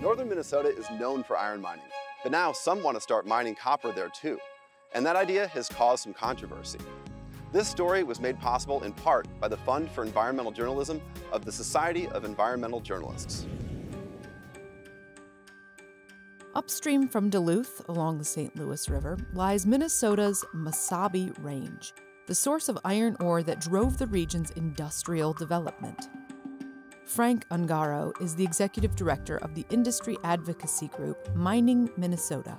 Northern Minnesota is known for iron mining, but now some want to start mining copper there too. And that idea has caused some controversy. This story was made possible in part by the Fund for Environmental Journalism of the Society of Environmental Journalists. Upstream from Duluth, along the St. Louis River, lies Minnesota's Mesabi Range, the source of iron ore that drove the region's industrial development. Frank Ungaro is the executive director of the industry advocacy group Mining Minnesota.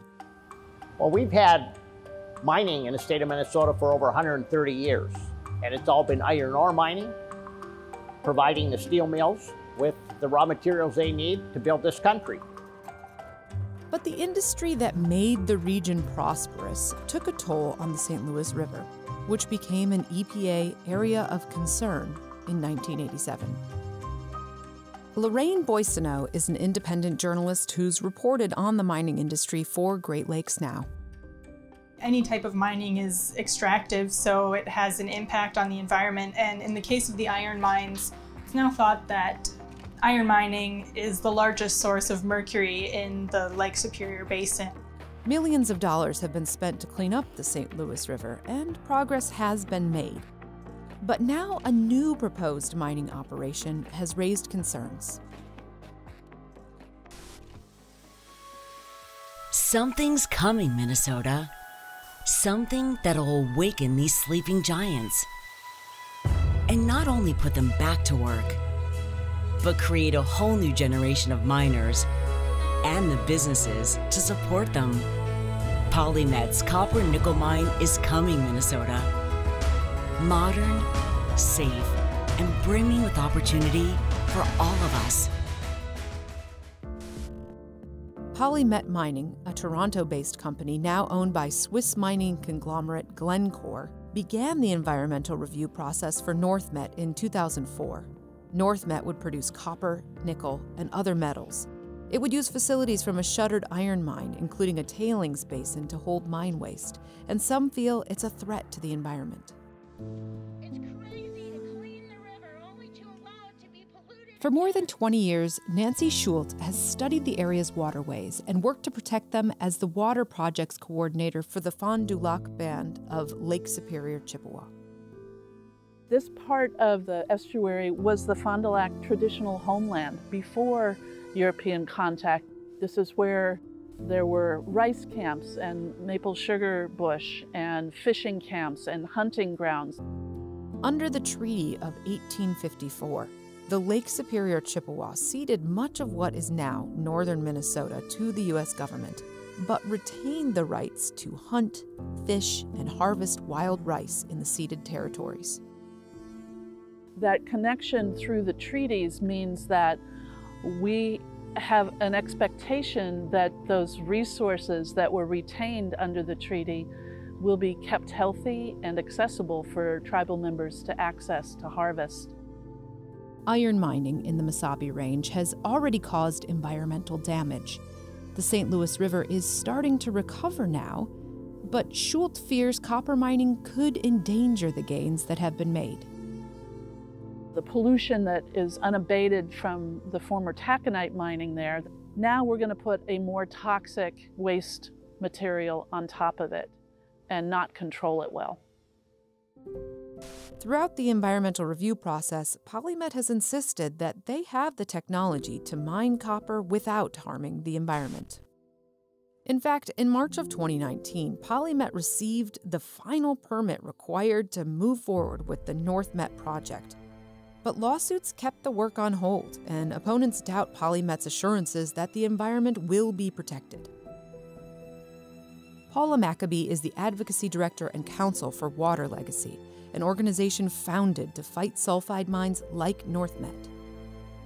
Well, we've had mining in the state of Minnesota for over 130 years, and it's all been iron ore mining, providing the steel mills with the raw materials they need to build this country. But the industry that made the region prosperous took a toll on the St. Louis River, which became an EPA area of concern in 1987. Lorraine Boissoneault is an independent journalist who's reported on the mining industry for Great Lakes Now. Any type of mining is extractive, so it has an impact on the environment. And in the case of the iron mines, it's now thought that iron mining is the largest source of mercury in the Lake Superior Basin. Millions of dollars have been spent to clean up the St. Louis River, and progress has been made. But now a new proposed mining operation has raised concerns. Something's coming, Minnesota. Something that'll awaken these sleeping giants. And not only put them back to work, but create a whole new generation of miners and the businesses to support them. PolyMet's copper nickel mine is coming, Minnesota. Modern, safe, and brimming with opportunity for all of us. PolyMet Mining, a Toronto-based company now owned by Swiss mining conglomerate Glencore, began the environmental review process for NorthMet in 2004. NorthMet would produce copper, nickel, and other metals. It would use facilities from a shuttered iron mine, including a tailings basin to hold mine waste, and some feel it's a threat to the environment. It's crazy to clean the river, only to allow it to be polluted. For more than 20 years, Nancy Schultz has studied the area's waterways and worked to protect them as the water projects coordinator for the Fond du Lac Band of Lake Superior Chippewa. This part of the estuary was the Fond du Lac traditional homeland before European contact. This is where there were rice camps and maple sugar bush and fishing camps and hunting grounds. Under the Treaty of 1854, the Lake Superior Chippewa ceded much of what is now northern Minnesota to the U.S. government, but retained the rights to hunt, fish, and harvest wild rice in the ceded territories. That connection through the treaties means that we have an expectation that those resources that were retained under the treaty will be kept healthy and accessible for tribal members to access, to harvest. Iron mining in the Mesabi Range has already caused environmental damage. The St. Louis River is starting to recover now, but Schultz fears copper mining could endanger the gains that have been made. The pollution that is unabated from the former taconite mining there, now we're going to put a more toxic waste material on top of it and not control it well. Throughout the environmental review process, PolyMet has insisted that they have the technology to mine copper without harming the environment. In fact, in March of 2019, PolyMet received the final permit required to move forward with the NorthMet project. But lawsuits kept the work on hold, and opponents doubt PolyMet's assurances that the environment will be protected. Paula Maccabee is the advocacy director and counsel for Water Legacy, an organization founded to fight sulfide mines like NorthMet.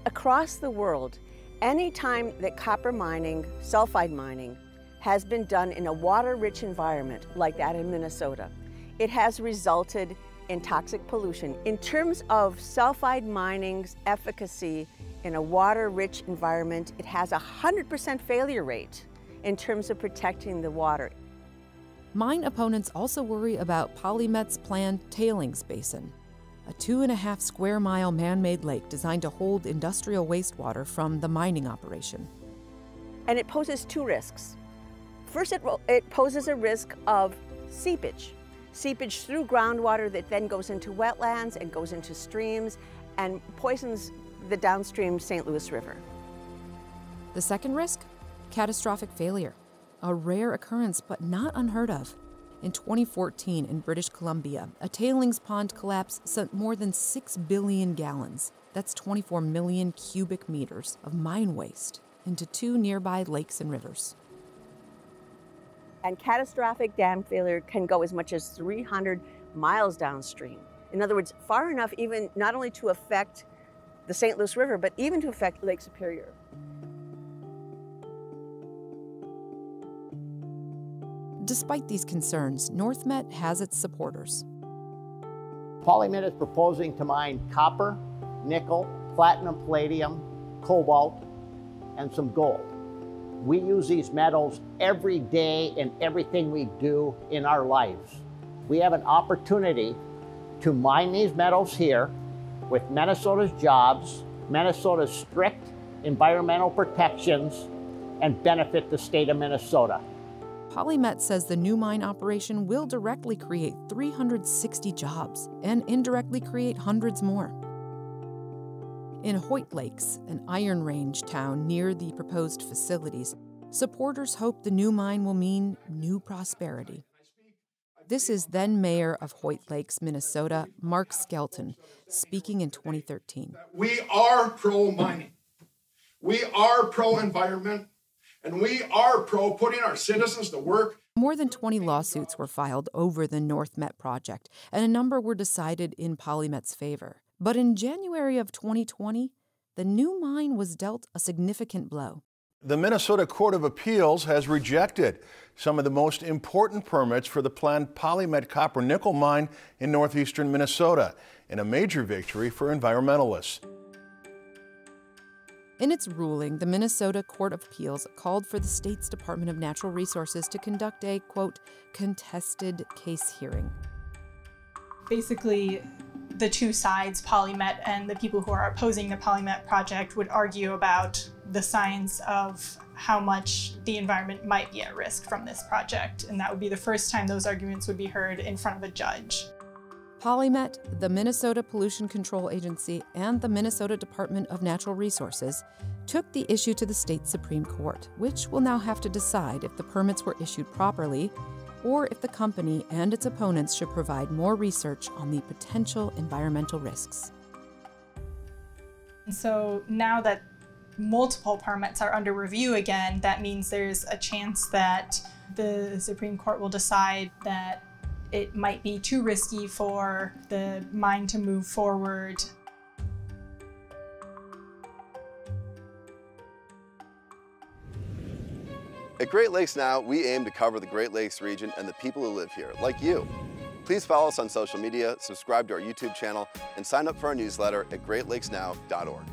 Across the world, any time that copper mining, sulfide mining, has been done in a water-rich environment like that in Minnesota, it has resulted and toxic pollution. In terms of sulfide mining's efficacy in a water-rich environment, it has a 100% failure rate in terms of protecting the water. Mine opponents also worry about PolyMet's planned tailings basin, a 2.5 square mile man-made lake designed to hold industrial wastewater from the mining operation. And it poses two risks. First, it poses a risk of seepage through groundwater that then goes into wetlands and goes into streams and poisons the downstream St. Louis River. The second risk, catastrophic failure, a rare occurrence but not unheard of. In 2014 in British Columbia, a tailings pond collapse sunk more than 6 billion gallons, that's 24 million cubic meters of mine waste, into two nearby lakes and rivers. And catastrophic dam failure can go as much as 300 miles downstream. In other words, far enough even not only to affect the St. Louis River, but even to affect Lake Superior. Despite these concerns, NorthMet has its supporters. PolyMet is proposing to mine copper, nickel, platinum, palladium, cobalt, and some gold. We use these metals every day in everything we do in our lives. We have an opportunity to mine these metals here with Minnesota's jobs, Minnesota's strict environmental protections, and benefit the state of Minnesota. PolyMet says the new mine operation will directly create 360 jobs and indirectly create hundreds more. In Hoyt Lakes, an Iron Range town near the proposed facilities, supporters hope the new mine will mean new prosperity. This is then Mayor of Hoyt Lakes, Minnesota, Mark Skelton, speaking in 2013. We are pro-mining. We are pro-environment. And we are pro-putting our citizens to work. More than 20 lawsuits were filed over the NorthMet project, and a number were decided in PolyMet's favor. But in January of 2020, the new mine was dealt a significant blow. The Minnesota Court of Appeals has rejected some of the most important permits for the planned PolyMet copper nickel mine in northeastern Minnesota, in a major victory for environmentalists. In its ruling, the Minnesota Court of Appeals called for the state's Department of Natural Resources to conduct a, quote, contested case hearing. Basically, the two sides, PolyMet and the people who are opposing the PolyMet project, would argue about the science of how much the environment might be at risk from this project. And that would be the first time those arguments would be heard in front of a judge. PolyMet, the Minnesota Pollution Control Agency, and the Minnesota Department of Natural Resources took the issue to the state Supreme Court, which will now have to decide if the permits were issued properly, or if the company and its opponents should provide more research on the potential environmental risks. And so now that multiple permits are under review again, that means there's a chance that the Supreme Court will decide that it might be too risky for the mine to move forward. At Great Lakes Now, we aim to cover the Great Lakes region and the people who live here, like you. Please follow us on social media, subscribe to our YouTube channel, and sign up for our newsletter at greatlakesnow.org.